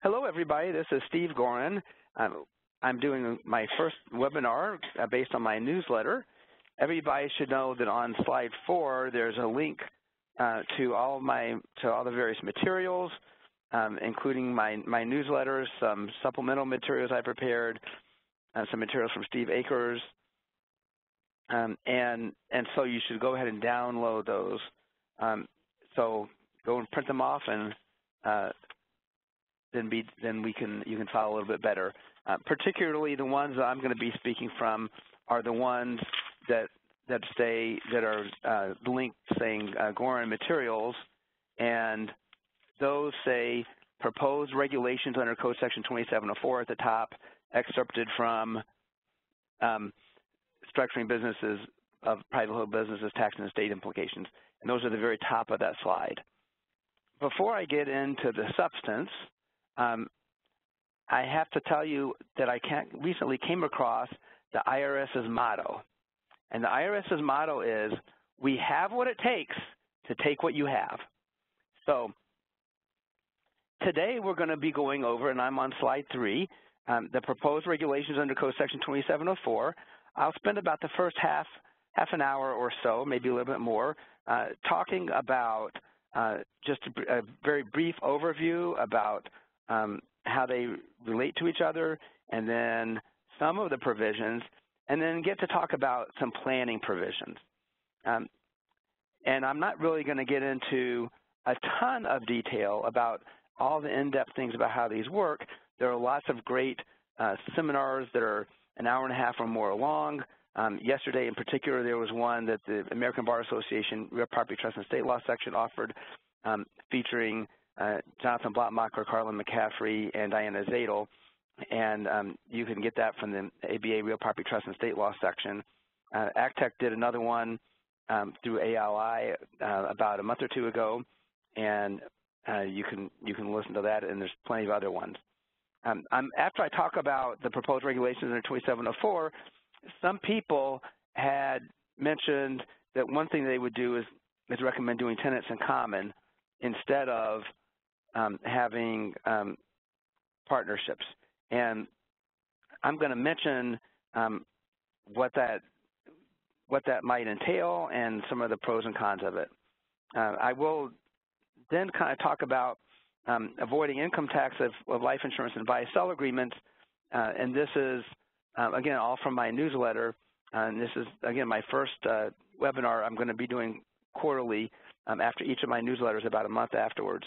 Hello, everybody. This is Steve Gorin. I'm doing my first webinar based on my newsletter. Everybody should know that on slide 4, there's a link to all the various materials, including my newsletters, some supplemental materials I prepared, some materials from Steve Akers, and so you should go ahead and download those. So go and print them off and. Then you can follow a little bit better. Particularly the ones that I'm going to be speaking from are the ones that are linked saying Gorin materials, and those say proposed regulations under Code Section 2704 at the top, excerpted from structuring businesses of privately held businesses, tax and estate implications, and those are the very top of that slide. Before I get into the substance. I have to tell you that I recently came across the IRS's motto. And the IRS's motto is, we have what it takes to take what you have. So today we're going to be going over, and I'm on slide 3, the proposed regulations under Code Section 2704. I'll spend about the first half an hour or so, maybe a little bit more, talking about just a very brief overview about how they relate to each other, and then some of the provisions, and then get to talk about some planning provisions. And I'm not really going to get into a ton of detail about all the in-depth things about how these work. There are lots of great seminars that are an hour and a half or more long. Yesterday, in particular, there was one that the American Bar Association Real Property Trust and Estate Law section offered, featuring Jonathan Blattmacher, Carlin McCaffrey, and Diana Zadel, and you can get that from the ABA Real Property Trust and Estate Law section. ACTEC did another one through ALI about a month or two ago, and you can listen to that, and there's plenty of other ones. After I talk about the proposed regulations under 2704, some people had mentioned that one thing they would do is recommend doing tenants in common instead of having partnerships. And I'm going to mention what that might entail and some of the pros and cons of it. I will then kind of talk about avoiding income tax of life insurance and buy-sell agreements. And this is, again, all from my newsletter. And this is, again, my first webinar I'm going to be doing quarterly after each of my newsletters about a month afterwards.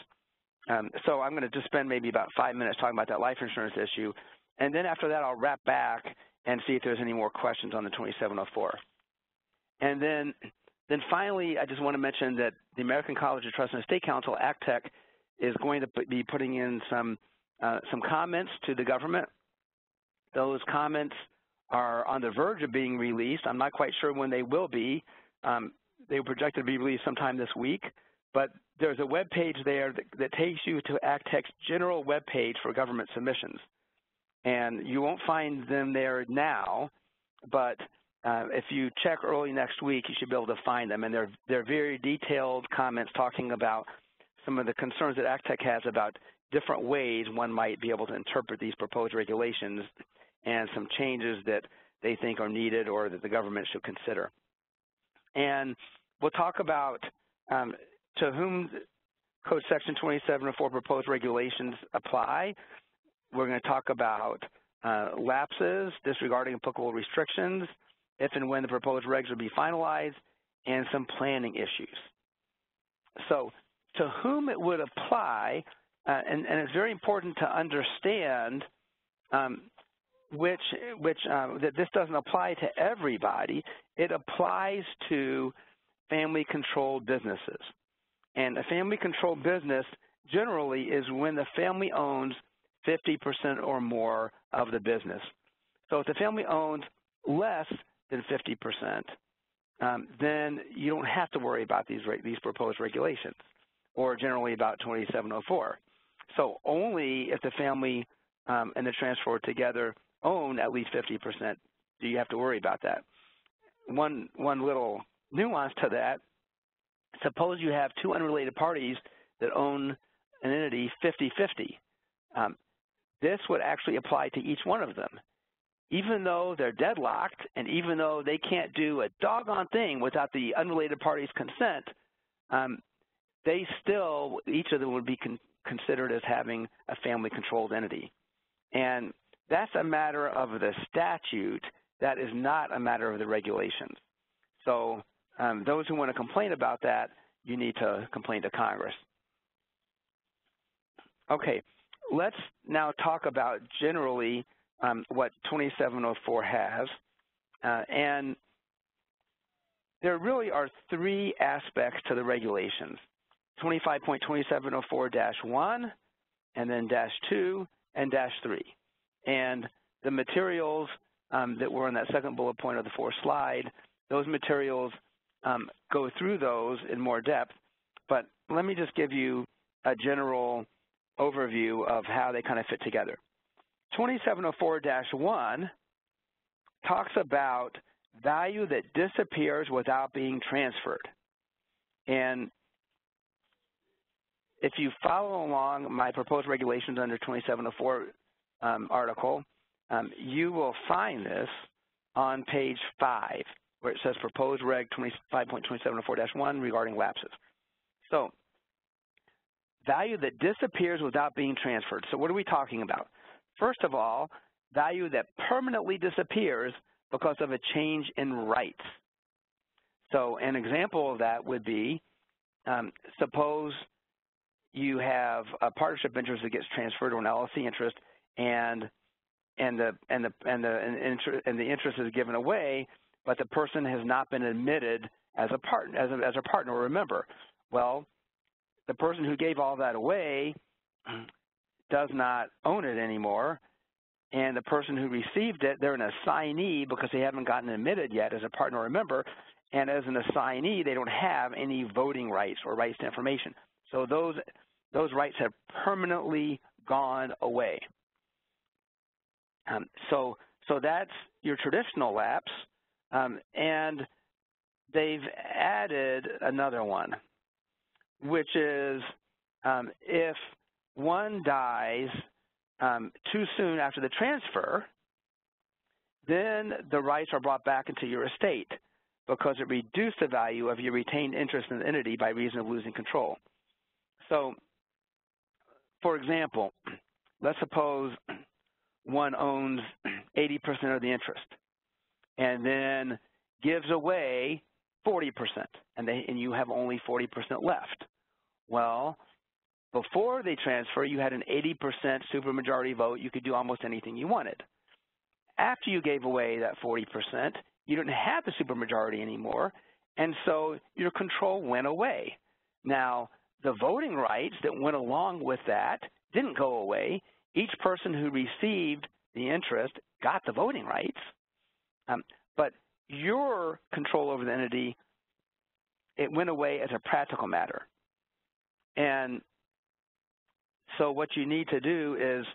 So I'm going to just spend maybe about 5 minutes talking about that life insurance issue, and then after that I'll wrap back and see if there's any more questions on the 2704. And then finally, I just want to mention that the American College of Trust and Estate Council, ACTEC, is going to be putting in some comments to the government. Those comments are on the verge of being released. I'm not quite sure when they will be. They were projected to be released sometime this week, but there's a web page there that takes you to ACTEC's general web page for government submissions. And you won't find them there now, but if you check early next week, you should be able to find them. And they're very detailed comments talking about some of the concerns that ACTEC has about different ways one might be able to interpret these proposed regulations and some changes that they think are needed or that the government should consider. And we'll talk about to whom Code Section 2704 proposed regulations apply. We're going to talk about lapses, disregarding applicable restrictions, if and when the proposed regs will be finalized, and some planning issues. So to whom it would apply, and it's very important to understand that this doesn't apply to everybody. It applies to family-controlled businesses. And a family-controlled business generally is when the family owns 50% or more of the business. So if the family owns less than 50%, then you don't have to worry about these proposed regulations or generally about 2704. So only if the family and the transfer together own at least 50% do you have to worry about that. One little nuance to that, suppose you have two unrelated parties that own an entity 50-50. This would actually apply to each one of them. Even though they're deadlocked and even though they can't do a doggone thing without the unrelated party's consent, they still, each of them would be considered as having a family-controlled entity. And that's a matter of the statute. That is not a matter of the regulations. So those who want to complain about that, you need to complain to Congress. Okay, let's now talk about generally what 2704 has. And there really are three aspects to the regulations: 25.2704-1, and then -2, and -3. And the materials that were in that second bullet point of the fourth slide, those materials go through those in more depth. But let me just give you a general overview of how they kind of fit together. 2704-1 talks about value that disappears without being transferred. And if you follow along my proposed regulations under 2704 article, you will find this on page 5, where it says proposed reg 25.2704-1 regarding lapses. So value that disappears without being transferred. So what are we talking about? First of all, value that permanently disappears because of a change in rights. So an example of that would be, suppose you have a partnership interest that gets transferred, or an LLC interest, and the interest is given away, but the person has not been admitted as a partner. As a partner, remember, well, the person who gave all that away does not own it anymore, and the person who received it, they're an assignee because they haven't gotten admitted yet as a partner or a member, and as an assignee, they don't have any voting rights or rights to information. So those rights have permanently gone away. So that's your traditional lapse, and they've added another one, which is if one dies too soon after the transfer, then the rights are brought back into your estate because it reduced the value of your retained interest in the entity by reason of losing control. So, for example, let's suppose one owns 80% of the interest and then gives away 40%, and you have only 40% left. Well, before they transfer, you had an 80% supermajority vote. You could do almost anything you wanted. After you gave away that 40%, you didn't have the supermajority anymore, and so your control went away. Now, the voting rights that went along with that didn't go away. Each person who received the interest got the voting rights, but your control over the entity, it went away as a practical matter. And so what you need to do is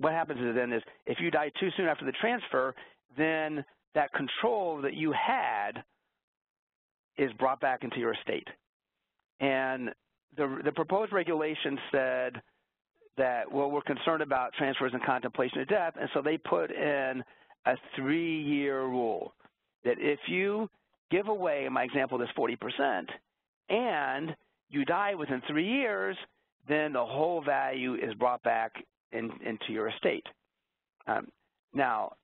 what happens then is if you die too soon after the transfer, then that control that you had is brought back into your estate. And the proposed regulation said that, well, we're concerned about transfers and contemplation of death, and so they put in a 3-year rule that if you give away, in my example, this 40%, and you die within 3 years, then the whole value is brought back into your estate. Now,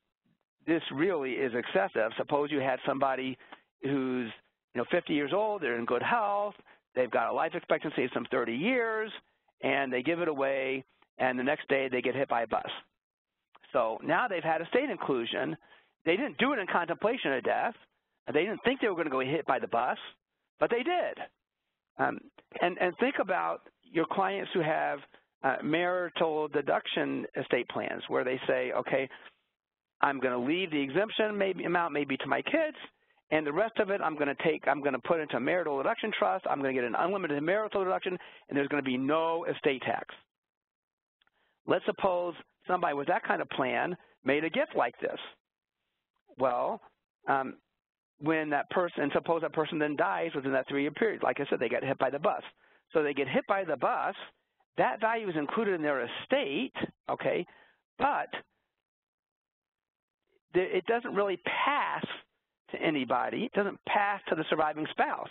this really is excessive. Suppose you had somebody who's 50 years old, they're in good health, they've got a life expectancy of some 30 years, and they give it away, and the next day they get hit by a bus. So now they've had estate inclusion. They didn't do it in contemplation of death. They didn't think they were going to go hit by the bus, but they did. And think about your clients who have marital deduction estate plans where they say, okay, I'm going to leave the exemption amount maybe to my kids, and the rest of it I'm going to put into a marital deduction trust. I'm going to get an unlimited marital deduction, and there's going to be no estate tax. Let's suppose somebody with that kind of plan made a gift like this. Well, when that person, suppose that person then dies within that 3-year period. Like I said, they got hit by the bus. So they get hit by the bus, that value is included in their estate, okay, but it doesn't really pass to anybody. It doesn't pass to the surviving spouse.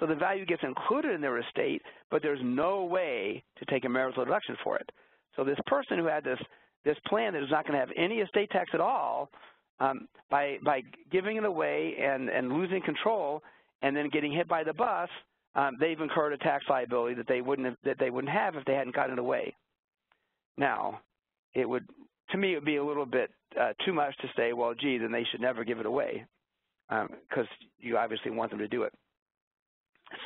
So the value gets included in their estate, but there's no way to take a marital deduction for it. So this person who had this plan that is not going to have any estate tax at all, by giving it away and losing control and then getting hit by the bus, they've incurred a tax liability that they wouldn't have if they hadn't gotten it away. Now, it would, to me, it would be a little bit too much to say, well, gee, then they should never give it away, because you obviously want them to do it.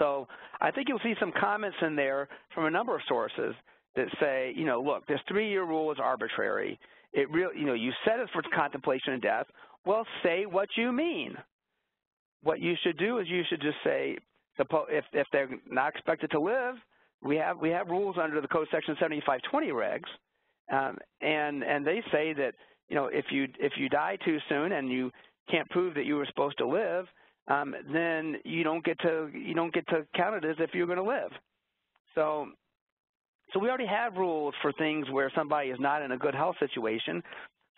So I think you'll see some comments in there from a number of sources that say, you know, look, this 3-year rule is arbitrary. It really, you know, you set it for contemplation of death. Well, say what you mean. What you should do is you should just say, if they're not expected to live, we have rules under the Code Section 7520 regs, and they say that, you know, if you die too soon and you can't prove that you were supposed to live, then you don't get to count it as if you're going to live. So we already have rules for things where somebody is not in a good health situation.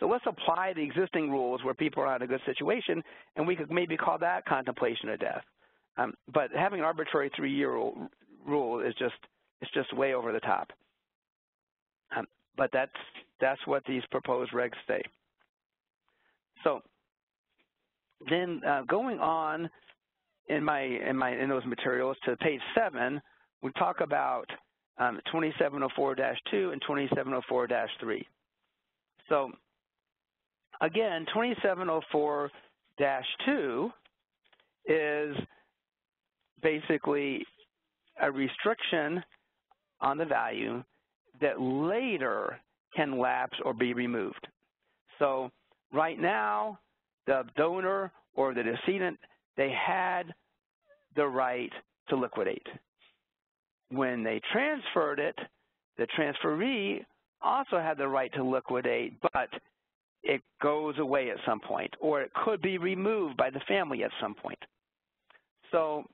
So let's apply the existing rules where people are not in a good situation, and we could maybe call that contemplation of death. But having an arbitrary 3-year rule is just way over the top. But that's what these proposed regs say. So then going on in those materials to page 7, we talk about 2704-2 and 2704-3. So again, 2704-2 is basically a restriction on the value that later can lapse or be removed. So right now, the donor or the decedent, they had the right to liquidate. When they transferred it, the transferee also had the right to liquidate, but it goes away at some point, or it could be removed by the family at some point. So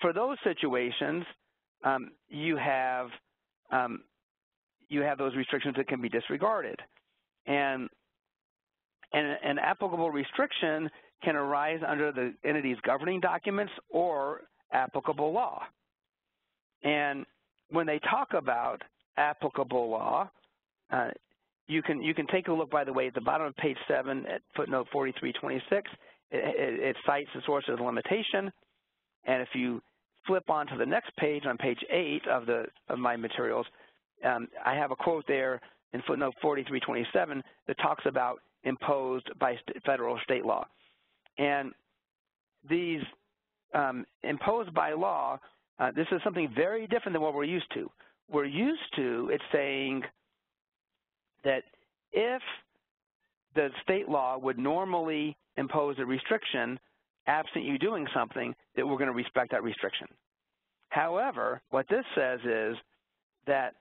for those situations, you have those restrictions that can be disregarded, and an applicable restriction can arise under the entity's governing documents or applicable law. And when they talk about applicable law, you can take a look, by the way, at the bottom of page 7 at footnote 4326. It cites the source of the limitation. And if you flip on to the next page, on page 8 of my materials, I have a quote there in footnote 4327 that talks about imposed by federal state law. And these imposed by law, this is something very different than what we're used to. We're used to it saying that if the state law would normally impose a restriction, absent you doing something, that we're going to respect that restriction. However, what this says is that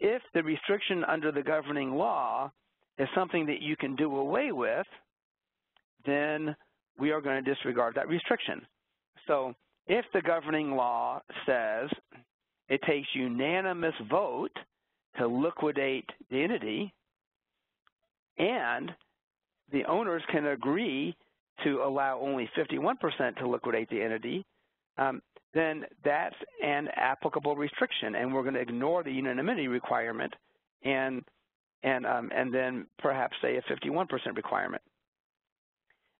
if the restriction under the governing law is something that you can do away with, then we are going to disregard that restriction. So if the governing law says it takes unanimous vote to liquidate the entity, and the owners can agree to allow only 51% to liquidate the entity, then that's an applicable restriction, and we're going to ignore the unanimity requirement and then perhaps say a 51% requirement.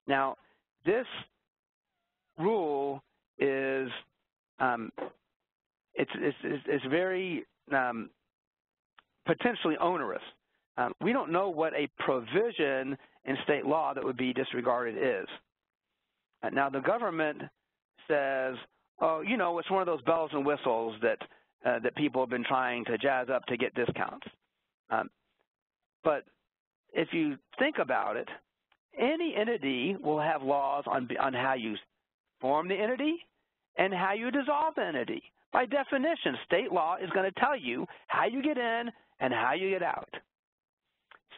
Now, this rule is it's very potentially onerous. We don't know what a provision in state law that would be disregarded is. Now, the government says, oh, you know, it's one of those bells and whistles that that people have been trying to jazz up to get discounts. But if you think about it, any entity will have laws on how you form the entity and how you dissolve the entity. By definition, state law is going to tell you how you get in and how you get out.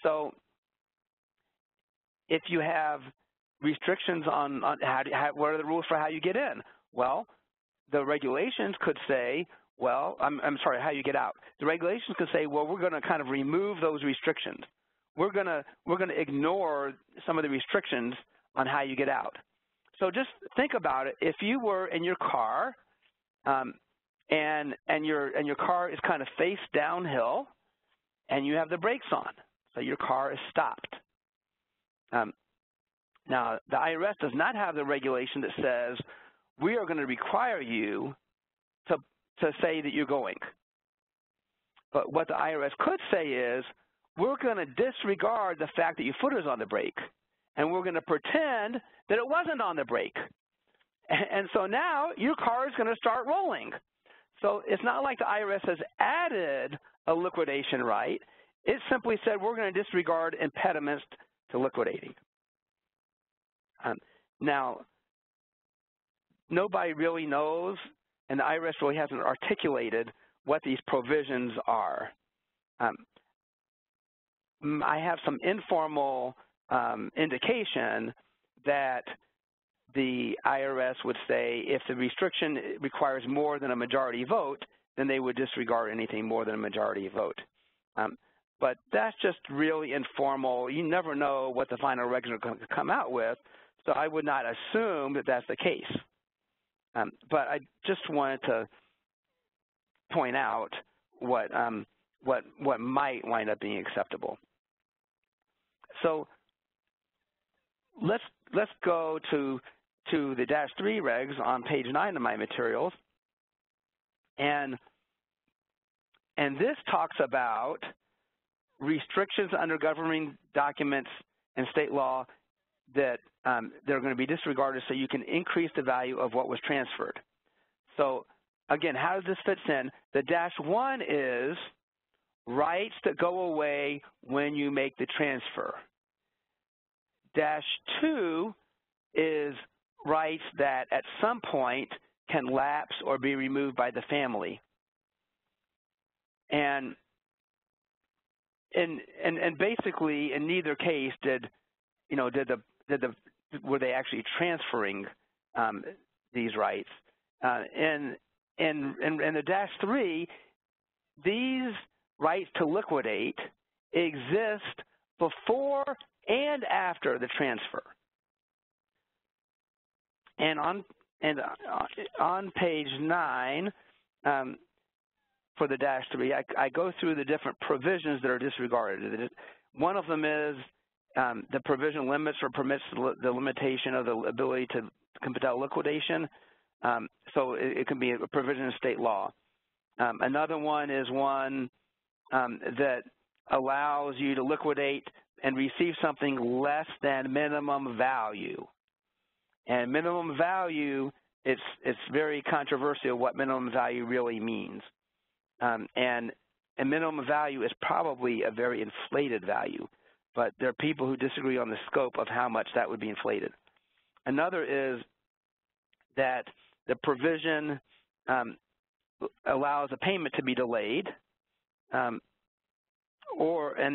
So if you have restrictions on what are the rules for how you get in? Well, the regulations could say, Well, I'm sorry, how you get out. The regulations can say, well, we're going to kind of remove those restrictions. We're going to ignore some of the restrictions on how you get out. So just think about it. If you were in your car, and your car is kind of face downhill, and you have the brakes on, so your car is stopped. Now, the IRS does not have the regulation that says we are going to require you to say that you're going. But what the IRS could say is, we're going to disregard the fact that your foot is on the brake, and we're going to pretend that it wasn't on the brake. And so now your car is going to start rolling. So it's not like the IRS has added a liquidation right. It simply said we're going to disregard impediments to liquidating. Now, nobody really knows, and the IRS really hasn't articulated what these provisions are. I have some informal indication that the IRS would say if the restriction requires more than a majority vote, then they would disregard anything more than a majority vote. But that's just really informal. You never know what the final regs are going to come out with, so I would not assume that that's the case. But I just wanted to point out what might wind up being acceptable. So let's go to the dash 3 regs on page 9 of my materials, and this talks about restrictions under governing documents and state law that they're going to be disregarded so you can increase the value of what was transferred. So again, how does this fit in? The dash 1 is rights that go away when you make the transfer. Dash 2 is rights that at some point can lapse or be removed by the family. And basically, in neither case did, you know, were they actually transferring these rights. And the dash 3, these rights to liquidate exist before and after the transfer. And on page 9, for the dash 3, I go through the different provisions that are disregarded. One of them is the provision limits or permits the limitation of the ability to compel liquidation. So it can be a provision of state law. Another one is one that allows you to liquidate and receive something less than minimum value. And minimum value, it's very controversial what minimum value really means. And minimum value is probably a very inflated value, but there are people who disagree on the scope of how much that would be inflated. Another is that the provision allows a payment to be delayed, and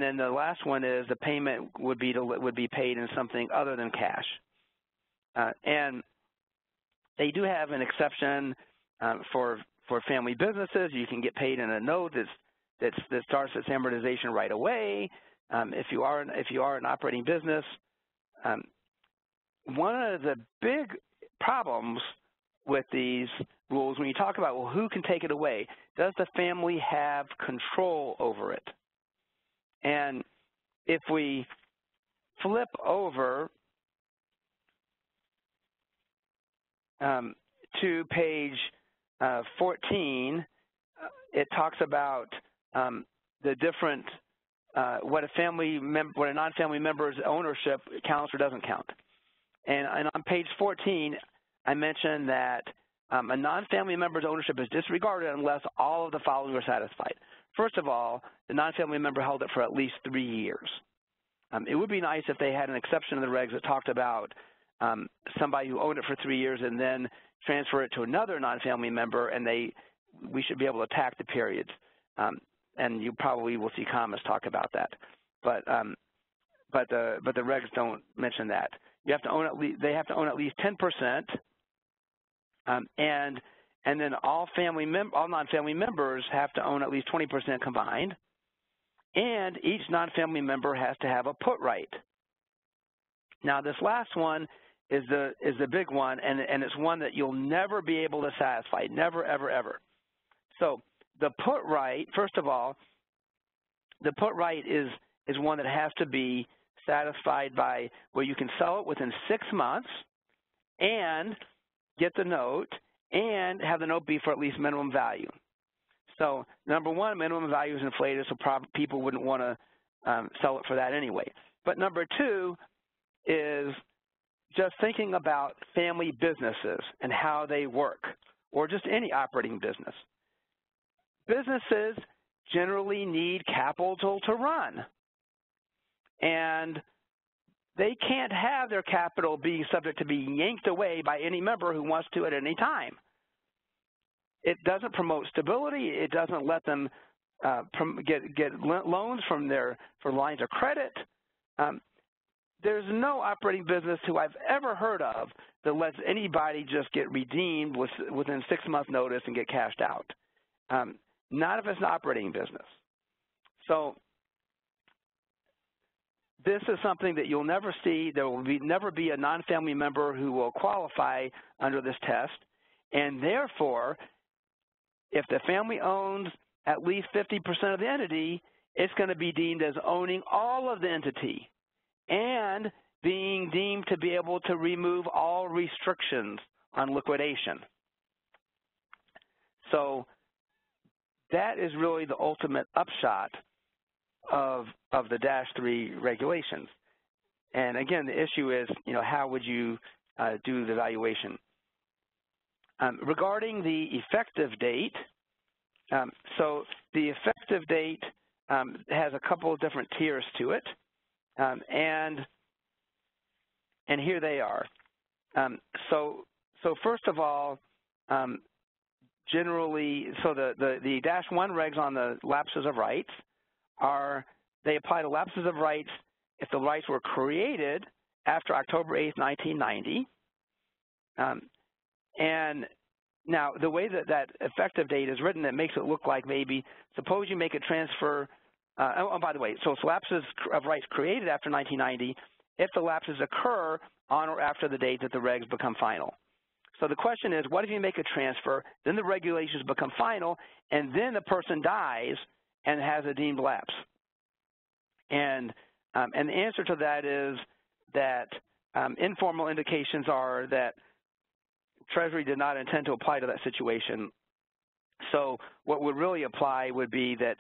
then the last one is the payment would be paid in something other than cash. And they do have an exception for family businesses. You can get paid in a note that starts its amortization right away if you are an operating business. One of the big problems with these rules when you talk about, well, who can take it away? Does the family have control over it? And if we flip over to page 14, it talks about the different what a non-family member's ownership counts or doesn't count. And on page 14, I mentioned that a non-family member's ownership is disregarded unless all of the following are satisfied. First of all, the non-family member held it for at least 3 years. It would be nice if they had an exception in the regs that talked about somebody who owned it for 3 years and then transfer it to another non-family member, and we should be able to attack the periods. And you probably will see comments talk about that, but the regs don't mention that. They have to own at least 10%, and and then all non-family members have to own at least 20% combined, and each non-family member has to have a put right. Now, this last one is the big one, and it's one that you'll never be able to satisfy, never, ever, ever. So the put right, first of all, the put right is one that has to be satisfied by where you can sell it within 6 months and get the note and have the note be for at least minimum value. So number one, minimum value is inflated, so people wouldn't want to sell it for that anyway. But number two is just thinking about family businesses and how they work, or just any operating business. Businesses generally need capital to run, and they can't have their capital being subject to being yanked away by any member who wants to at any time. It doesn't promote stability. It doesn't let them get loans from for lines of credit. There's no operating business who I've ever heard of that lets anybody just get redeemed within 6 months' notice and get cashed out. Not if it's an operating business. So this is something that you'll never see. There will never be a non-family member who will qualify under this test. And therefore, if the family owns at least 50% of the entity, it's going to be deemed as owning all of the entity and being deemed to be able to remove all restrictions on liquidation. So that is really the ultimate upshot of the -3 regulations. And again, the issue is, you know, how would you do the valuation? Regarding the effective date, so the effective date has a couple of different tiers to it, and here they are. So first of all, generally, so the -1 regs on the lapses of rights are, they apply to lapses of rights if the rights were created after October 8th, 1990. And now the way that effective date is written, it makes it look like maybe, suppose you make a transfer, oh, by the way, so it's lapses of rights created after 1990 if the lapses occur on or after the date that the regs become final. So the question is, what if you make a transfer, then the regulations become final, and then the person dies and has a deemed lapse? And the answer to that is that informal indications are that Treasury did not intend to apply to that situation. So what would really apply would be that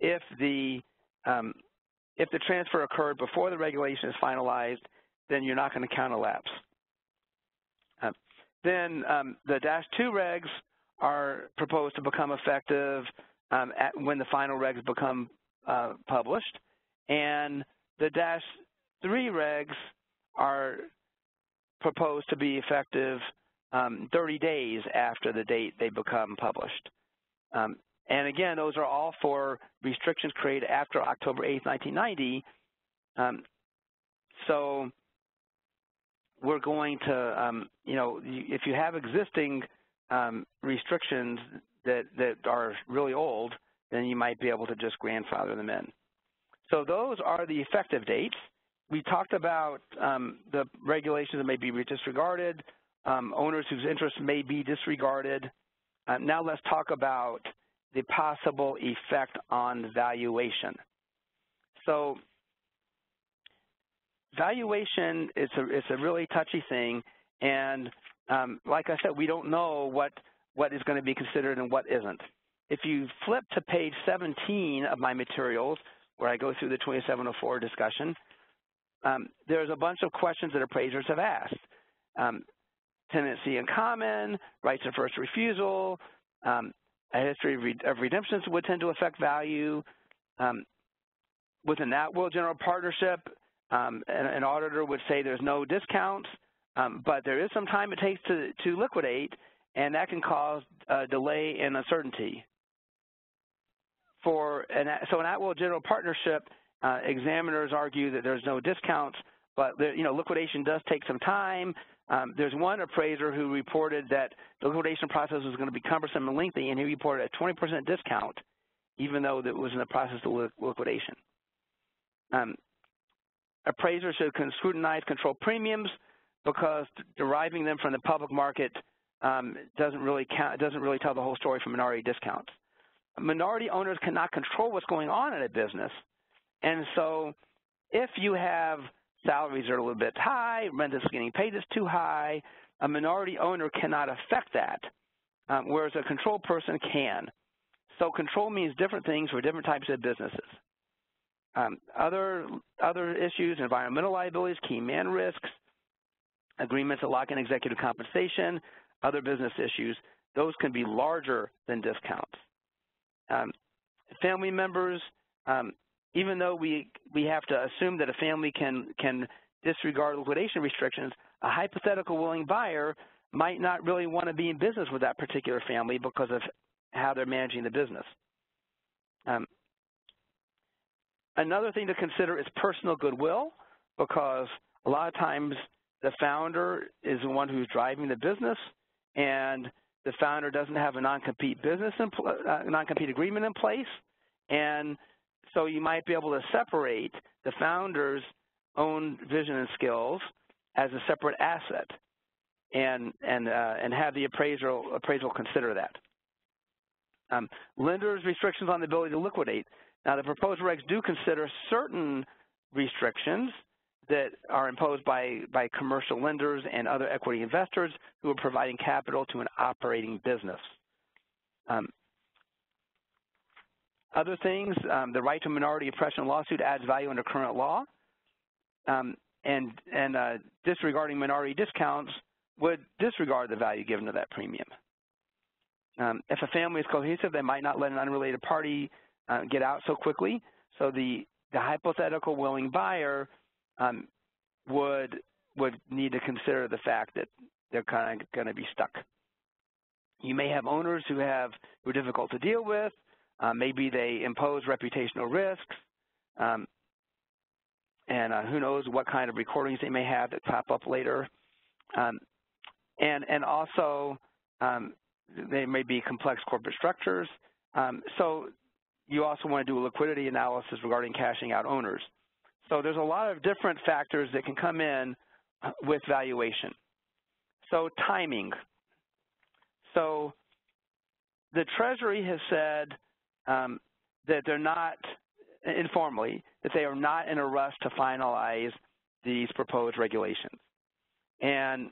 if the transfer occurred before the regulation is finalized, then you're not going to count a lapse. Then the -2 regs are proposed to become effective when the final regs become published, and the -3 regs are proposed to be effective 30 days after the date they become published. And again, those are all for restrictions created after October 8th, 1990. So we're going to, you know, if you have existing restrictions that are really old, then you might be able to just grandfather them in. So those are the effective dates. We talked about the regulations that may be disregarded, owners whose interests may be disregarded. Now let's talk about the possible effect on valuation. So valuation is it's a really touchy thing, and like I said, we don't know what is going to be considered and what isn't. If you flip to page 17 of my materials, where I go through the 2704 discussion, there's a bunch of questions that appraisers have asked. Tenancy in common, rights of first refusal, a history of redemptions would tend to affect value. Within that will general partnership, an auditor would say there's no discounts, but there is some time it takes to liquidate, and that can cause delay and uncertainty. So an at-will general partnership, examiners argue that there's no discounts, but liquidation does take some time. There's one appraiser who reported that the liquidation process was going to be cumbersome and lengthy, and he reported a 20% discount, even though it was in the process of liquidation. Appraisers should scrutinize control premiums because deriving them from the public market doesn't really tell the whole story for minority discounts. Minority owners cannot control what's going on in a business, and so if you have salaries are a little bit high, rent is getting paid is too high, a minority owner cannot affect that, whereas a control person can. So control means different things for different types of businesses. Other issues, environmental liabilities, key man risks, agreements to lock in executive compensation, other business issues, those can be larger than discounts. Family members, even though we have to assume that a family can disregard liquidation restrictions, a hypothetical willing buyer might not really want to be in business with that particular family because of how they're managing the business. Another thing to consider is personal goodwill, because a lot of times the founder is the one who's driving the business, and the founder doesn't have a non-compete agreement in place, and so you might be able to separate the founder's own vision and skills as a separate asset, and have the appraisal consider that. Lenders' restrictions on the ability to liquidate. Now, the proposed regs do consider certain restrictions that are imposed by commercial lenders and other equity investors who are providing capital to an operating business. Other things, the right to minority oppression lawsuit adds value under current law, and disregarding minority discounts would disregard the value given to that premium. If a family is cohesive, they might not let an unrelated party get out so quickly, so the hypothetical willing buyer would need to consider the fact that they're kind of going to be stuck. You may have owners who are difficult to deal with. Maybe they impose reputational risks, and who knows what kind of recordings they may have that pop up later. And also, they may be complex corporate structures. So you also want to do a liquidity analysis regarding cashing out owners. So there's a lot of different factors that can come in with valuation. So timing. So the Treasury has said that they're not, informally, that they are not in a rush to finalize these proposed regulations. And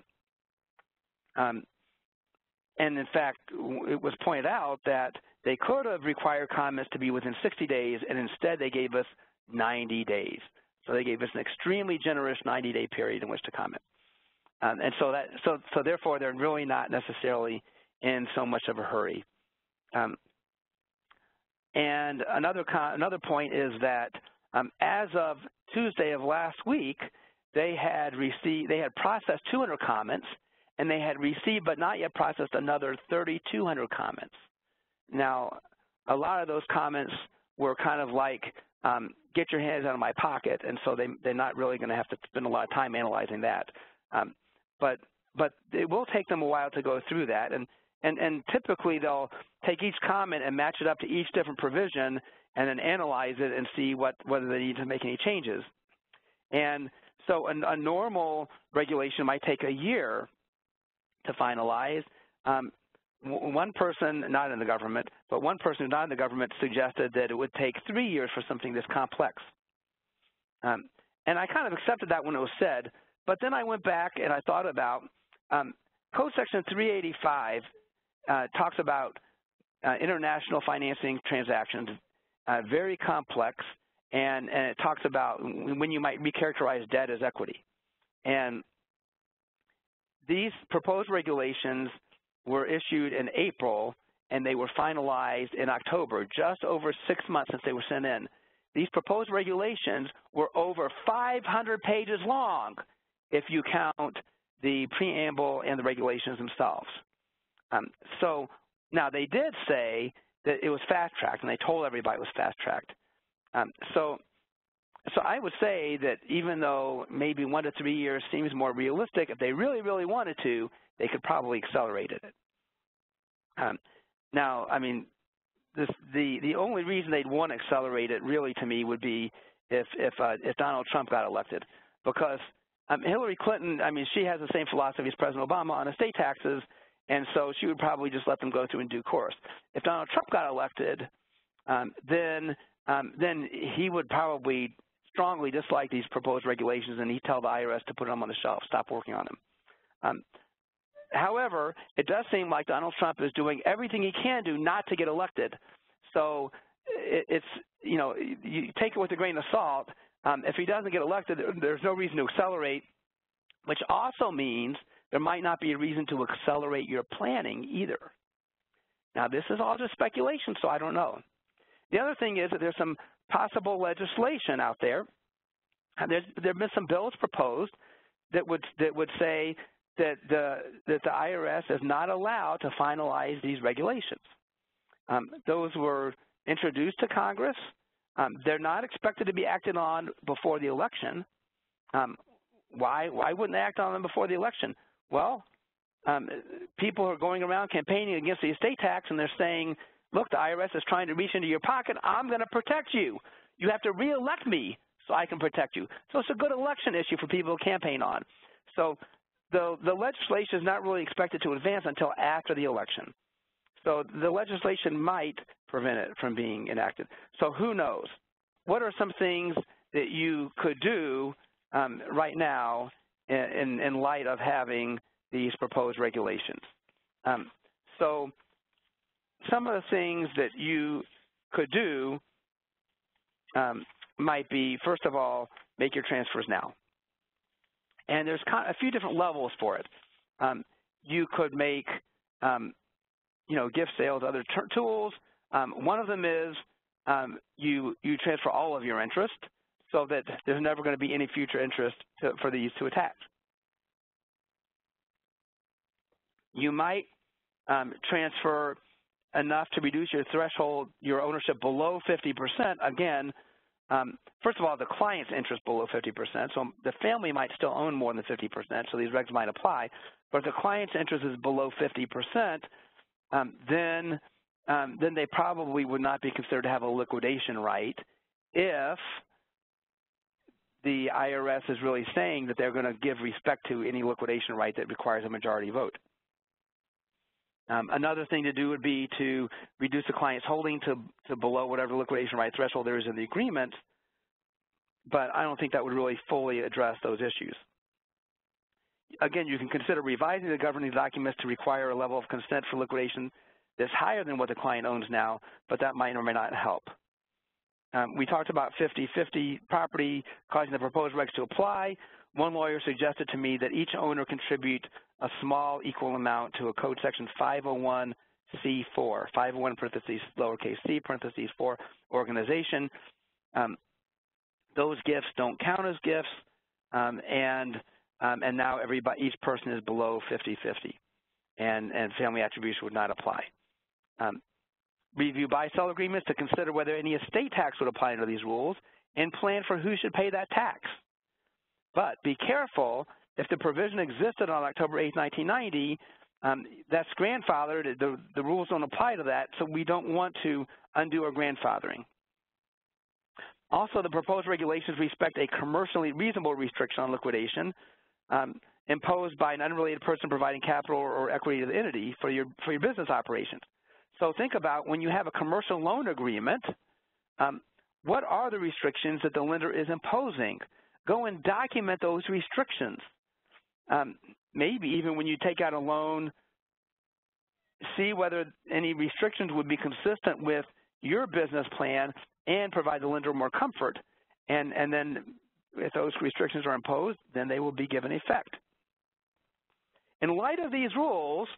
in fact, it was pointed out that they could have required comments to be within 60 days, and instead they gave us 90 days. So they gave us an extremely generous 90-day period in which to comment. And so therefore, they're really not necessarily in so much of a hurry. And another point is that as of Tuesday of last week, they had processed 200 comments, and they had received but not yet processed another 3,200 comments. Now, a lot of those comments were kind of like, get your hands out of my pocket, and so they're not really going to have to spend a lot of time analyzing that. But it will take them a while to go through that, and typically they'll take each comment and match it up to each different provision and then analyze it and see whether they need to make any changes. And so a normal regulation might take a year to finalize. One person, not in the government, but one person who's not in the government suggested that it would take 3 years for something this complex. And I kind of accepted that when it was said, but then I went back and I thought about Code Section 385 talks about international financing transactions, very complex, and it talks about when you might recharacterize debt as equity. And these proposed regulations were issued in April, and they were finalized in October, just over 6 months since they were sent in. These proposed regulations were over 500 pages long, if you count the preamble and the regulations themselves. So now they did say that it was fast-tracked, and they told everybody it was fast-tracked. So So I would say that even though maybe 1 to 3 years seems more realistic, if they really, really wanted to, they could probably accelerate it. Now, I mean, the only reason they'd want to accelerate it really to me would be if Donald Trump got elected, because Hillary Clinton, I mean, she has the same philosophy as President Obama on estate taxes, and so she would probably just let them go through in due course. If Donald Trump got elected, then he would probably strongly dislike these proposed regulations, and he'd tell the IRS to put them on the shelf, stop working on them. However, it does seem like Donald Trump is doing everything he can do not to get elected. So it's, you know, you take it with a grain of salt. If he doesn't get elected, there's no reason to accelerate, which also means there might not be a reason to accelerate your planning either. Now, this is all just speculation, so I don't know. The other thing is that there's some possible legislation out there, and there have been some bills proposed that would say that the IRS is not allowed to finalize these regulations. Those were introduced to Congress. They're not expected to be acted on before the election. Why wouldn't they act on them before the election? Well, people are going around campaigning against the estate tax, and they're saying, look, the IRS is trying to reach into your pocket. I'm going to protect you. You have to reelect me so I can protect you. So it's a good election issue for people to campaign on. So the legislation is not really expected to advance until after the election. So the legislation might prevent it from being enacted. So who knows? What are some things that you could do right now in light of having these proposed regulations? So some of the things that you could do might be, first of all, make your transfers now. And there's a few different levels for it. You could make, you know, gift sales, other tools. One of them is you transfer all of your interest so that there's never going to be any future interest for these to attach. You might transfer enough to reduce your threshold, your ownership below 50%. Again, first of all, the client's interest below 50%, so the family might still own more than 50%, so these regs might apply. But if the client's interest is below 50%, then they probably would not be considered to have a liquidation right if the IRS is really saying that they're going to give respect to any liquidation right that requires a majority vote. Another thing to do would be to reduce the client's holding to below whatever liquidation right threshold there is in the agreement, but I don't think that would really fully address those issues. Again, you can consider revising the governing documents to require a level of consent for liquidation that's higher than what the client owns now, but that might or may not help. We talked about 50-50 property causing the proposed regs to apply. One lawyer suggested to me that each owner contribute a small equal amount to a Code Section 501c4, 501 parentheses lowercase c parentheses 4 organization. Those gifts don't count as gifts, and now each person is below 50-50, and family attribution would not apply. Review buy-sell agreements to consider whether any estate tax would apply under these rules and plan for who should pay that tax. But be careful, if the provision existed on October 8, 1990, that's grandfathered. The rules don't apply to that, so we don't want to undo our grandfathering. Also, the proposed regulations respect a commercially reasonable restriction on liquidation imposed by an unrelated person providing capital or equity to the entity for your business operations. So think about when you have a commercial loan agreement, what are the restrictions that the lender is imposing? Go and document those restrictions. Maybe even when you take out a loan, see whether any restrictions would be consistent with your business plan and provide the lender more comfort. And then if those restrictions are imposed, then they will be given effect. In light of these rules,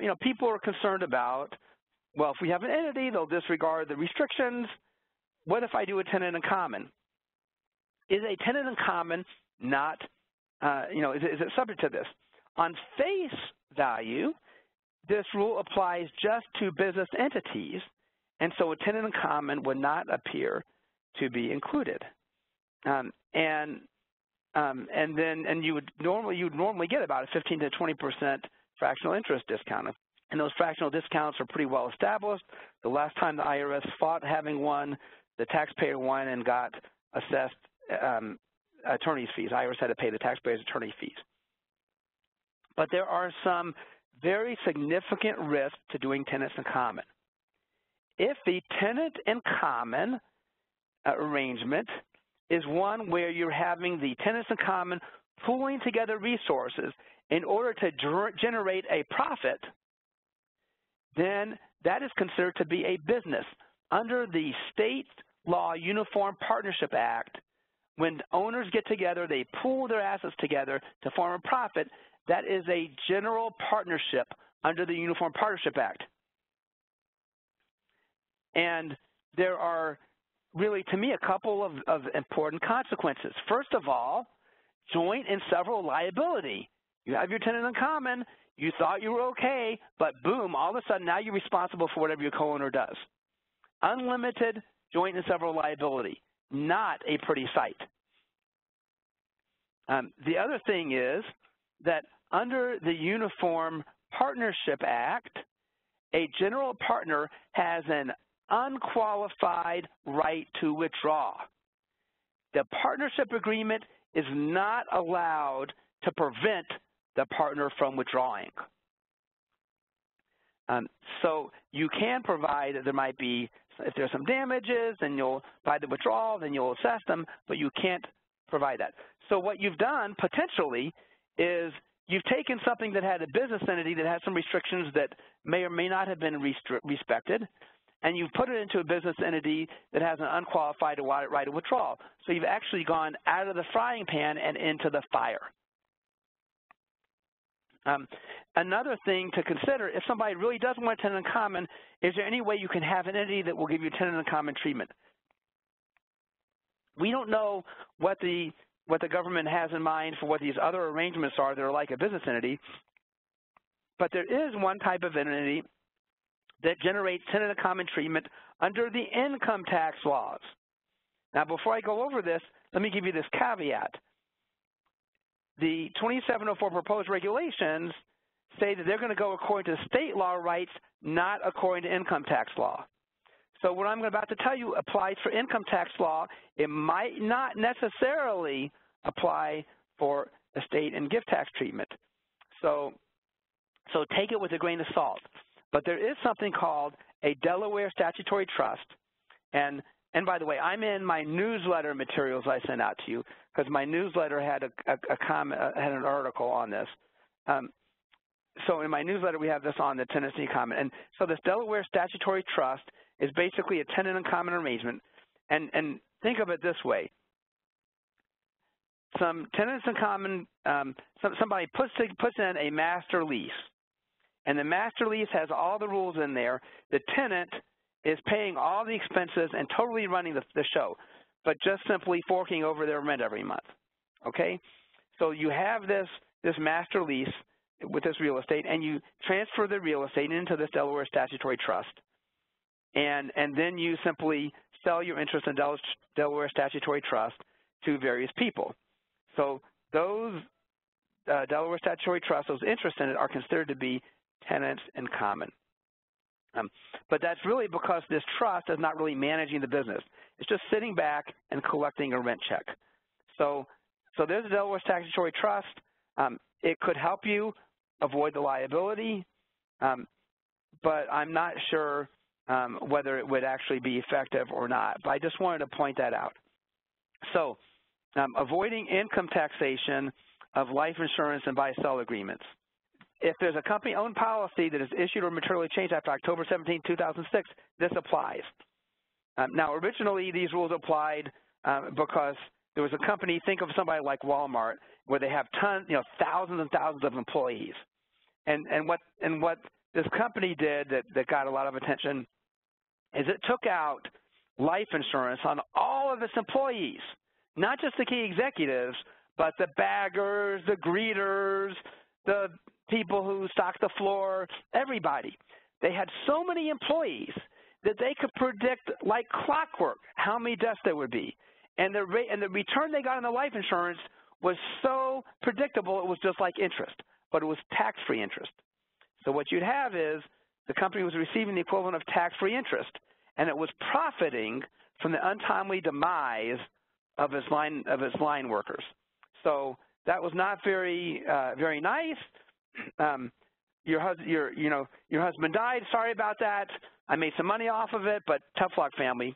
you know, people are concerned about, well, if we have an entity, they'll disregard the restrictions. What if I do a tenant in common? Is a tenant in common not, you know, is it subject to this? On face value, this rule applies just to business entities, and so a tenant in common would not appear to be included. And you would normally get about a 15% to 20% fractional interest discount. And those fractional discounts are pretty well established. The last time the IRS fought having one, the taxpayer won and got assessed attorney's fees. IRS had to pay the taxpayer's attorney fees. But there are some very significant risks to doing tenants in common. If the tenant in common arrangement is one where you're having the tenants in common pooling together resources in order to generate a profit, then that is considered to be a business. Under the state law Uniform Partnership Act, when owners get together, they pool their assets together to form a profit. That is a general partnership under the Uniform Partnership Act. And there are really, to me, a couple of important consequences. First of all, joint and several liability. You have your tenant in common, you thought you were okay, but boom, all of a sudden now you're responsible for whatever your co-owner does. Unlimited joint and several liability, not a pretty sight. The other thing is that under the Uniform Partnership Act, a general partner has an unqualified right to withdraw. The partnership agreement is not allowed to prevent the partner from withdrawing. So you can provide that there might be, if there's some damages, then you'll provide the withdrawal, then you'll assess them, but you can't provide that. So what you've done potentially is you've taken something that had a business entity that had some restrictions that may or may not have been respected, and you've put it into a business entity that has an unqualified right of withdrawal. So you've actually gone out of the frying pan and into the fire. Another thing to consider, if somebody really doesn't want a tenant in common, is there any way you can have an entity that will give you tenant in common treatment? We don't know what the government has in mind for what these other arrangements are that are like a business entity, but there is one type of entity that generates tenant in common treatment under the income tax laws. Now, before I go over this, let me give you this caveat. The 2704 proposed regulations say that they're going to go according to state law rights, not according to income tax law. So what I'm about to tell you applies for income tax law. It might not necessarily apply for estate and gift tax treatment. So take it with a grain of salt. But there is something called a Delaware Statutory Trust. And by the way, I'm in my newsletter materials I sent out to you, because my newsletter had a comment, had an article on this. So in my newsletter, we have this on the tenant in common. And so this Delaware Statutory Trust is basically a tenant in common arrangement. And think of it this way. Some tenants in common, somebody puts in a master lease. And the master lease has all the rules in there. The tenant is paying all the expenses and totally running the show, but just simply forking over their rent every month, okay? So you have this master lease with this real estate, and you transfer the real estate into this Delaware Statutory Trust, and then you simply sell your interest in Delaware Statutory Trust to various people. So those Delaware Statutory Trust, those interests in it are considered to be tenants in common. But that's really because this trust is not really managing the business. It's just sitting back and collecting a rent check. So there's a Delaware Statutory Trust. It could help you avoid the liability, but I'm not sure whether it would actually be effective or not. But I just wanted to point that out. So avoiding income taxation of life insurance and buy-sell agreements. If there's a company-owned policy that is issued or materially changed after October 17, 2006, this applies. Now, originally, these rules applied because there was a company, think of somebody like Walmart, where they have tons, you know, thousands and thousands of employees. And what this company did that got a lot of attention is it took out life insurance on all of its employees, not just the key executives, but the baggers, the greeters, the people who stocked the floor, everybody. They had so many employees that they could predict like clockwork how many deaths there would be. and the return they got on the life insurance was so predictable, it was just like interest, but it was tax-free interest. So what you'd have is the company was receiving the equivalent of tax-free interest, and it was profiting from the untimely demise of its line workers. So that was not very very nice. Your husband died. Sorry about that. I made some money off of it, but tough luck, family.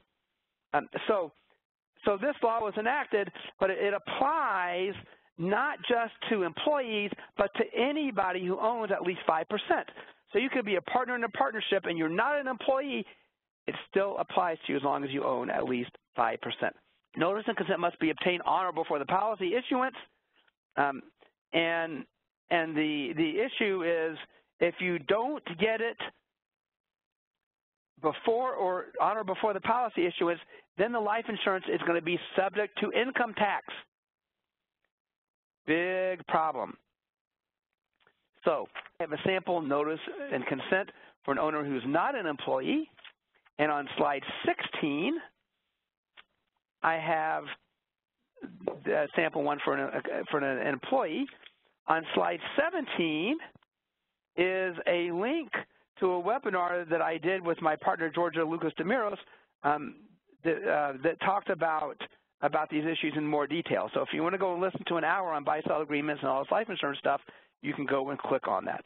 So this law was enacted, but it applies not just to employees, but to anybody who owns at least 5%. So you could be a partner in a partnership and you're not an employee, it still applies to you as long as you own at least 5%. Notice and consent must be obtained on or before the policy issuance. And the issue is if you don't get it before or on or before the policy issuance, then the life insurance is going to be subject to income tax. Big problem. So I have a sample notice and consent for an owner who's not an employee. And on slide 16, I have sample one for an employee. On slide 17 is a link to a webinar that I did with my partner, Georgia Lucas Demiros, that talked about these issues in more detail. So if you want to go and listen to an hour on buy-sell agreements and all this life insurance stuff, you can go and click on that.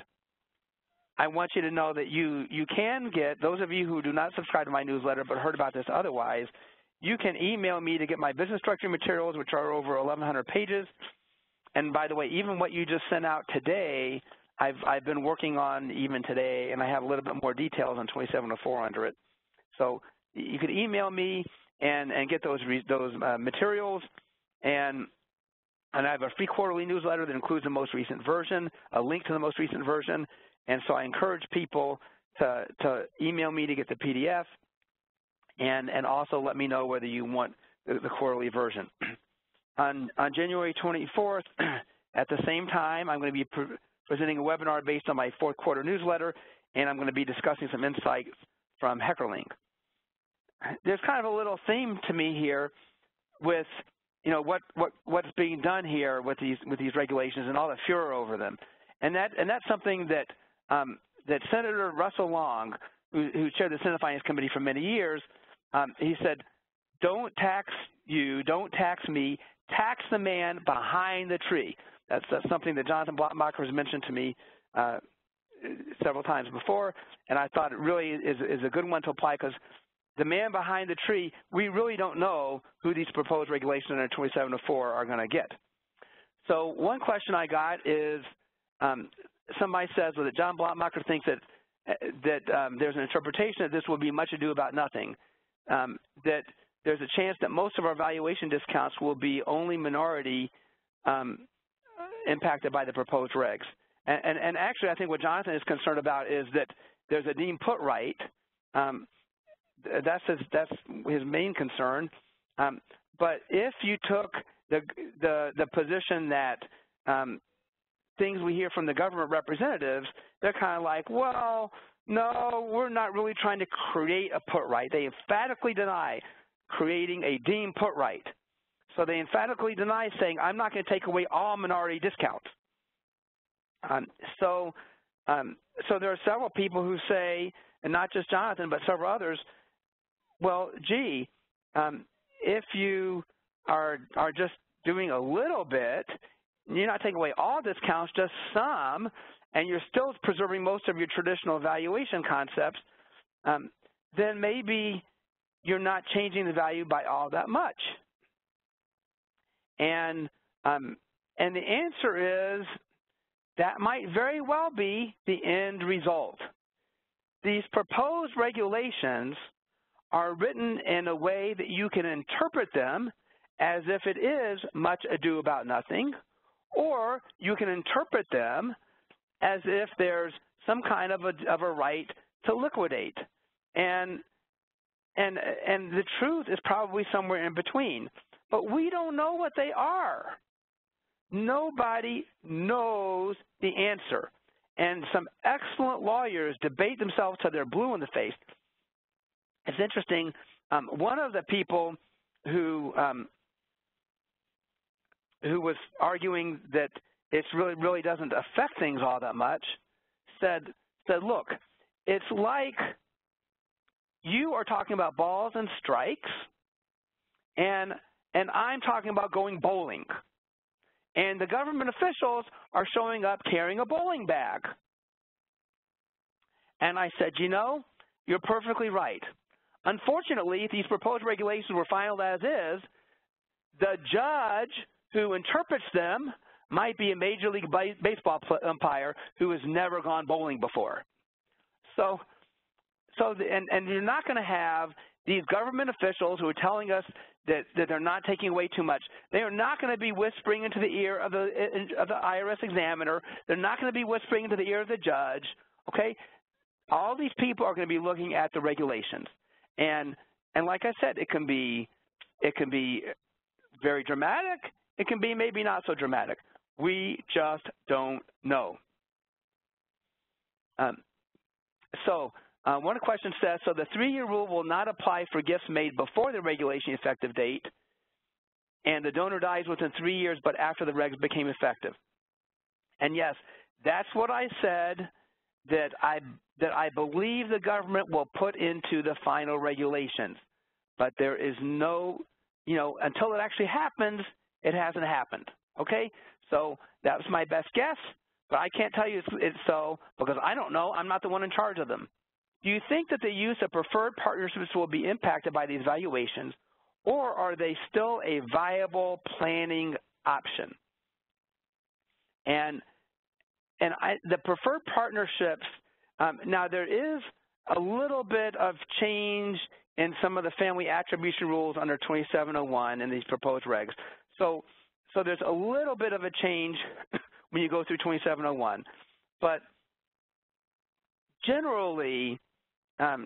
I want you to know that you can get, those of you who do not subscribe to my newsletter but heard about this otherwise, you can email me to get my business structure materials, which are over 1,100 pages. And by the way, even what you just sent out today, I've been working on even today, and I have a little bit more details on 2704 under it. So you could email me and get those materials, and I have a free quarterly newsletter that includes the most recent version, a link to the most recent version, and so I encourage people to email me to get the PDF, and also let me know whether you want the quarterly version. On January 24th, at the same time, I'm going to be presenting a webinar based on my fourth quarter newsletter, and I'm going to be discussing some insights from Heckerling. There's kind of a little theme to me here with, you know, what's being done here with these regulations and all the furor over them, and that's something that that Senator Russell Long, who chaired the Senate Finance Committee for many years, he said, "Don't tax you, don't tax me, tax the man behind the tree." That's something that Jonathan Blattmacher has mentioned to me several times before, and I thought it really is a good one to apply because the man behind the tree, we really don't know who these proposed regulations under 2704 are going to get. So one question I got is, somebody says, well, that John Blattmacher thinks that there's an interpretation that this will be much ado about nothing, that there's a chance that most of our valuation discounts will be only minority impacted by the proposed regs. And actually, I think what Jonathan is concerned about is that there's a deemed put right. That's his main concern. But if you took the position that things we hear from the government representatives, they're kind of like, well, no, we're not really trying to create a put right. They emphatically deny creating a deemed put right. So they emphatically deny saying, I'm not going to take away all minority discounts. So there are several people who say, and not just Jonathan, but several others, well, gee, if you are just doing a little bit, you're not taking away all discounts, just some, and you're still preserving most of your traditional valuation concepts, then maybe you're not changing the value by all that much. And the answer is that might very well be the end result. These proposed regulations are written in a way that you can interpret them as if it is much ado about nothing, or you can interpret them as if there's some kind of a right to liquidate. And the truth is probably somewhere in between. But we don't know what they are. Nobody knows the answer. And some excellent lawyers debate themselves till they're blue in the face. It's interesting. One of the people who who was arguing that it really doesn't affect things all that much, said, look, it's like you are talking about balls and strikes, and I'm talking about going bowling. And the government officials are showing up carrying a bowling bag. And I said, you know, you're perfectly right. Unfortunately, if these proposed regulations were filed as is, the judge who interprets them might be a Major League Baseball umpire who has never gone bowling before. So you're not going to have these government officials who are telling us that they're not taking away too much. They are not going to be whispering into the ear of the IRS examiner. They're not going to be whispering into the ear of the judge, okay? All these people are going to be looking at the regulations. And like I said, it can be very dramatic. It can be maybe not so dramatic. We just don't know. One question says, so the three-year rule will not apply for gifts made before the regulation effective date, and the donor dies within 3 years but after the regs became effective. And yes, that's what I said that I believe the government will put into the final regulations. But there is no, you know, until it actually happens, it hasn't happened, okay? So that's my best guess, but I can't tell you it's so because I don't know. I'm not the one in charge of them. Do you think that the use of preferred partnerships will be impacted by these valuations, or are they still a viable planning option? And the preferred partnerships, now there is a little bit of change in some of the family attribution rules under 2701 in these proposed regs. So there's a little bit of a change when you go through 2701, but generally, I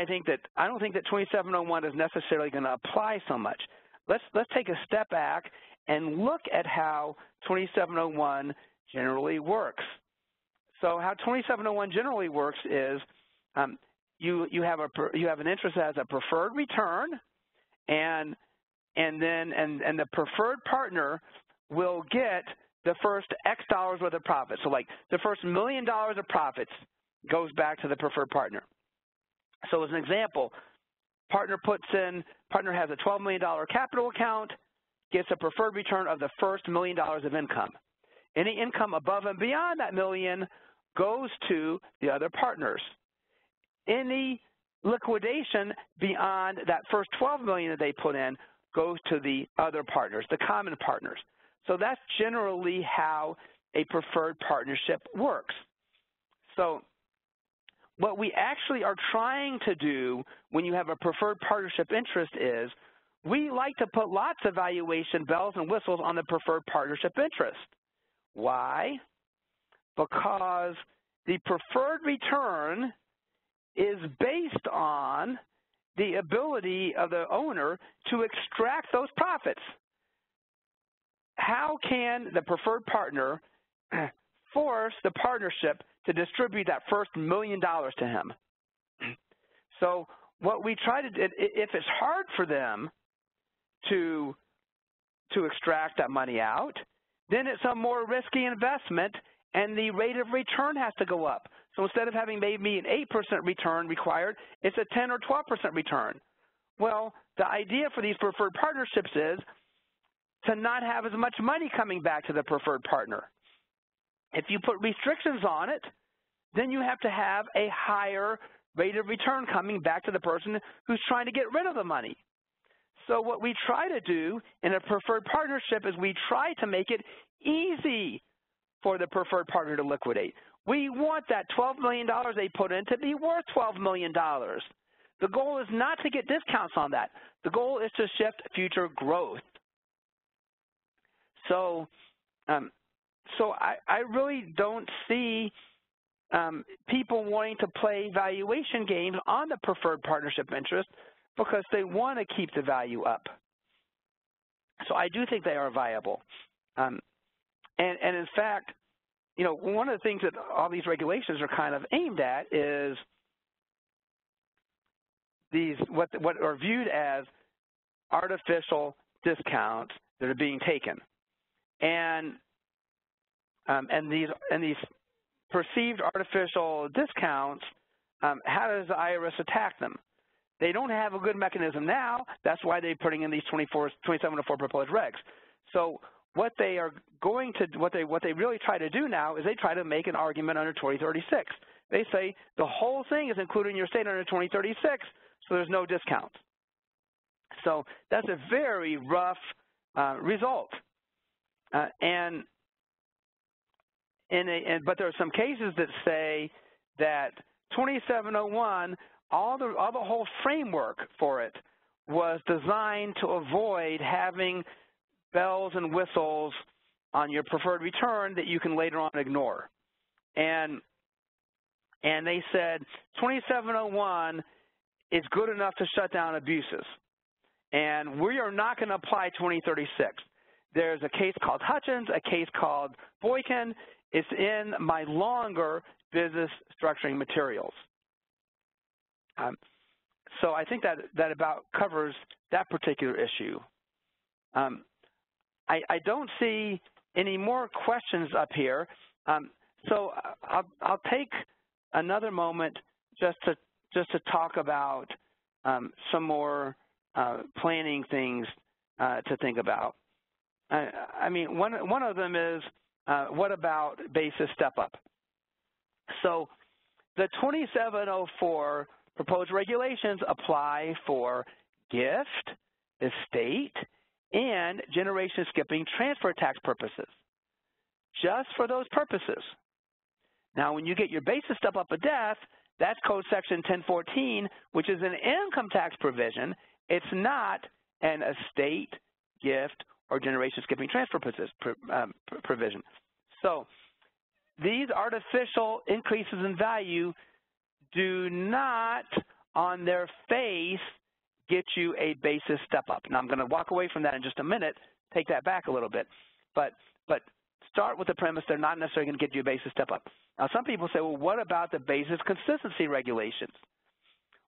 don't think that 2701 is necessarily going to apply so much. Let's take a step back and look at how 2701 generally works. So how 2701 generally works is you have an interest as a preferred return, and the preferred partner will get the first X dollars worth of profits. So like the first $1 million of profits goes back to the preferred partner. So as an example, partner has a $12 million capital account, gets a preferred return of the first $1 million of income. Any income above and beyond that million goes to the other partners. Any liquidation beyond that first $12 million that they put in goes to the other partners, the common partners. So that's generally how a preferred partnership works. So what we actually are trying to do when you have a preferred partnership interest is we like to put lots of valuation bells and whistles on the preferred partnership interest. Why? Because the preferred return is based on the ability of the owner to extract those profits. How can the preferred partner force the partnership to distribute that first $1 million to him? So what we try to do, if it's hard for them to extract that money out, then it's a more risky investment and the rate of return has to go up. So instead of having maybe an 8% return required, it's a 10 or 12% return. Well, the idea for these preferred partnerships is to not have as much money coming back to the preferred partner. If you put restrictions on it, then you have to have a higher rate of return coming back to the person who's trying to get rid of the money. So what we try to do in a preferred partnership is we try to make it easy for the preferred partner to liquidate. We want that $12 million they put in to be worth $12 million. The goal is not to get discounts on that. The goal is to shift future growth. So I really don't see people wanting to play valuation games on the preferred partnership interest because they want to keep the value up. So I do think they are viable. And in fact, you know, one of the things that all these regulations are kind of aimed at is these what are viewed as artificial discounts that are being taken. And these perceived artificial discounts, how does the IRS attack them? They don't have a good mechanism now. That's why they're putting in these 2704 proposed regs. So what they are going to, what they really try to do now is they try to make an argument under 2036. They say the whole thing is included in your state under 2036, so there's no discount. So that's a very rough result. But there are some cases that say that 2701, all the whole framework for it was designed to avoid having bells and whistles on your preferred return that you can later on ignore. And they said 2701 is good enough to shut down abuses, and we are not going to apply 2036. There's a case called Hutchins, a case called Boykin. It's in my longer business structuring materials. So I think that about covers that particular issue. I don't see any more questions up here, so I'll take another moment just to talk about some more planning things to think about. I mean, one of them is what about basis step up? So the 2704 proposed regulations apply for gift, estate, and generation skipping transfer tax purposes, just for those purposes. Now, when you get your basis step up of death, that's Code Section 1014, which is an income tax provision. It's not an estate, gift, or generation skipping transfer provision. So these artificial increases in value do not on their face get you a basis step up. Now I'm going to walk away from that in just a minute, take that back a little bit, but start with the premise they're not necessarily going to get you a basis step up. Now some people say, well, what about the basis consistency regulations?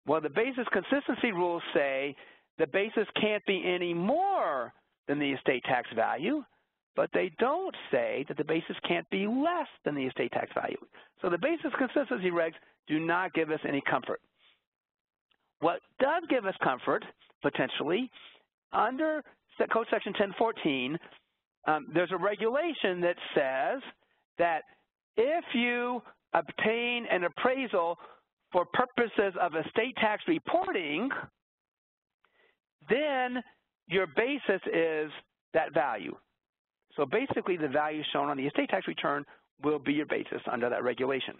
Well, the basis consistency rules say the basis can't be any more than the estate tax value, but they don't say that the basis can't be less than the estate tax value. So the basis consistency regs do not give us any comfort. What does give us comfort, potentially, under Code Section 1014, there's a regulation that says that if you obtain an appraisal for purposes of estate tax reporting, then your basis is that value. So basically, the value shown on the estate tax return will be your basis under that regulation.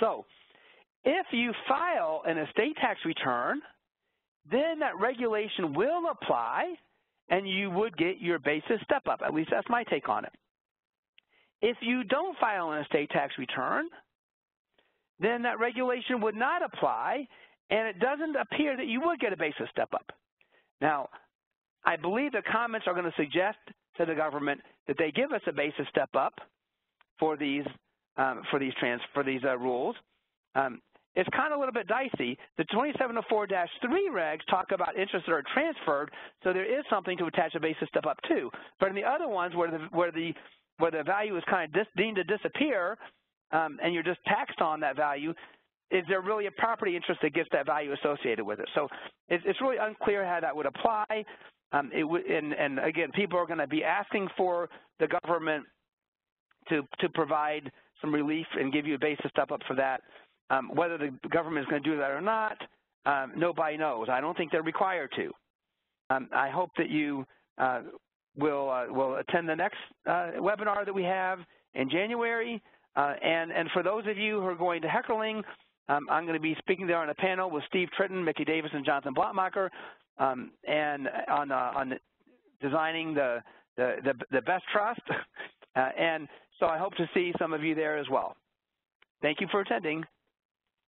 So if you file an estate tax return, then that regulation will apply, and you would get your basis step up. At least that's my take on it. If you don't file an estate tax return, then that regulation would not apply, and it doesn't appear that you would get a basis step up. Now, I believe the comments are going to suggest to the government that they give us a basis step up for these rules. It's kind of a little bit dicey. The 2704-3 regs talk about interests that are transferred, so there is something to attach a basis step up to. But in the other ones, where the value is kind of deemed to disappear, and you're just taxed on that value, is there really a property interest that gets that value associated with it? So it's really unclear how that would apply. And again, people are going to be asking for the government to provide some relief and give you a basis step up for that. Whether the government is going to do that or not, nobody knows. I don't think they're required to. I hope that you will attend the next webinar that we have in January. And for those of you who are going to Heckerling, I'm going to be speaking there on a panel with Steve Tritton, Mickey Davis, and Jonathan Blattmacher, and on designing the best trust. And so I hope to see some of you there as well. Thank you for attending.